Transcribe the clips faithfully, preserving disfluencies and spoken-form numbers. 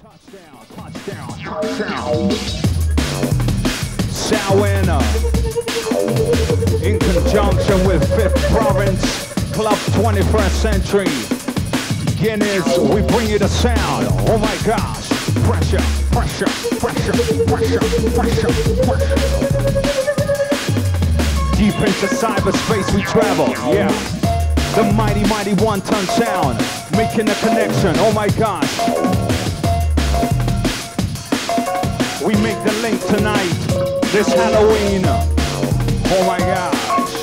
Touchdown, touchdown, touchdown. SOWENA, in conjunction with Fifth Province, Club twenty-first Century, Guinness, we bring you the sound. Oh my gosh, pressure, pressure, pressure, pressure, pressure, pressure. Deep into cyberspace we travel, yeah. The mighty, mighty one-ton sound, making a connection, oh my gosh. We make the link tonight, this Halloween, oh my gosh.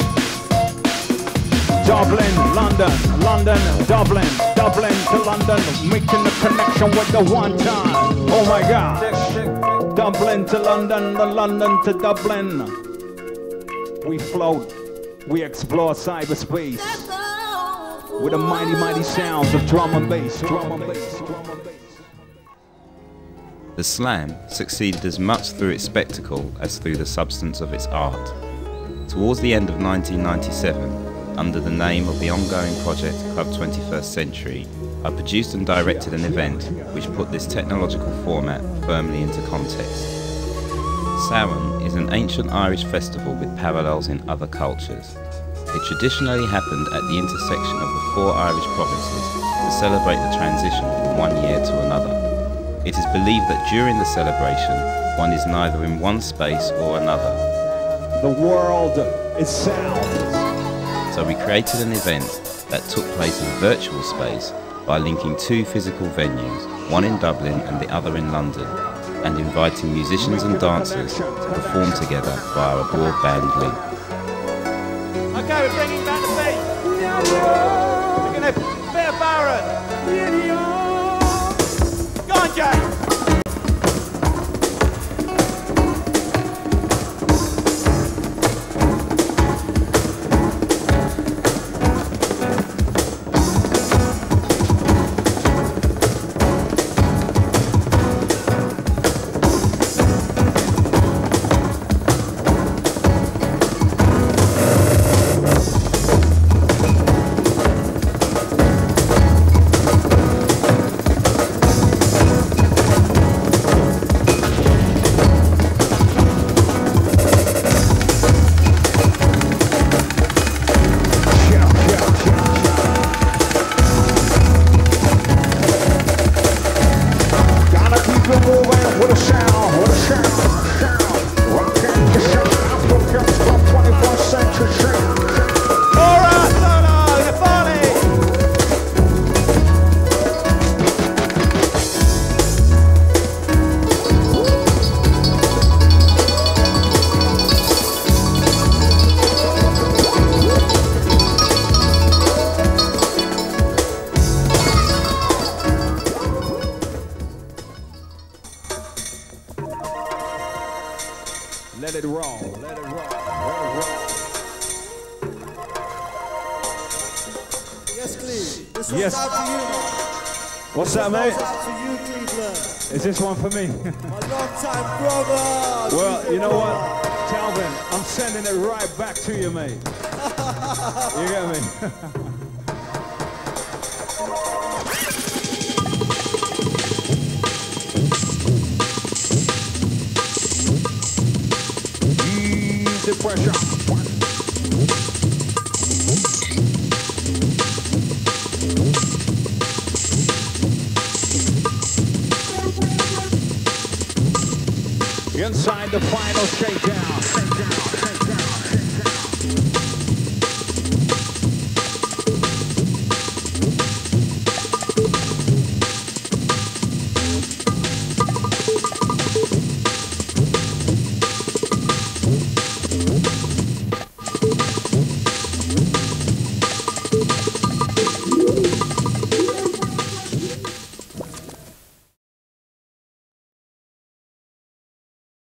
Dublin, London, London, Dublin, Dublin to London, making the connection with the one time, oh my gosh. Dublin to London, the London to Dublin. We float, we explore cyberspace with the mighty, mighty sounds of drum and bass, drum and bass, drum and bass. The slam succeeded as much through its spectacle as through the substance of its art. Towards the end of nineteen ninety-seven, under the name of the ongoing project Club twenty-first Century, I produced and directed an event which put this technological format firmly into context. Samhain is an ancient Irish festival with parallels in other cultures. It traditionally happened at the intersection of the four Irish provinces to celebrate the transition from one year to another. It is believed that during the celebration, one is neither in one space or another. The world is sound. So we created an event that took place in virtual space by linking two physical venues, one in Dublin and the other in London, and inviting musicians and dancers to perform together via a broadband link. Okay, we're bringing back the beat. We're going to Bear Baron. Yeah. Let it roll, let it roll, let it roll. Yes, Cleve, this one's yes. out to you. What's this that, mate? Out to you, Cleveland. Is this one for me? My long-time brother. Well, Cleveland. You know what, Talvin, I'm sending it right back to you, mate. You get me? The pressure. Inside the final shakedown. Shakedown. Shakedown.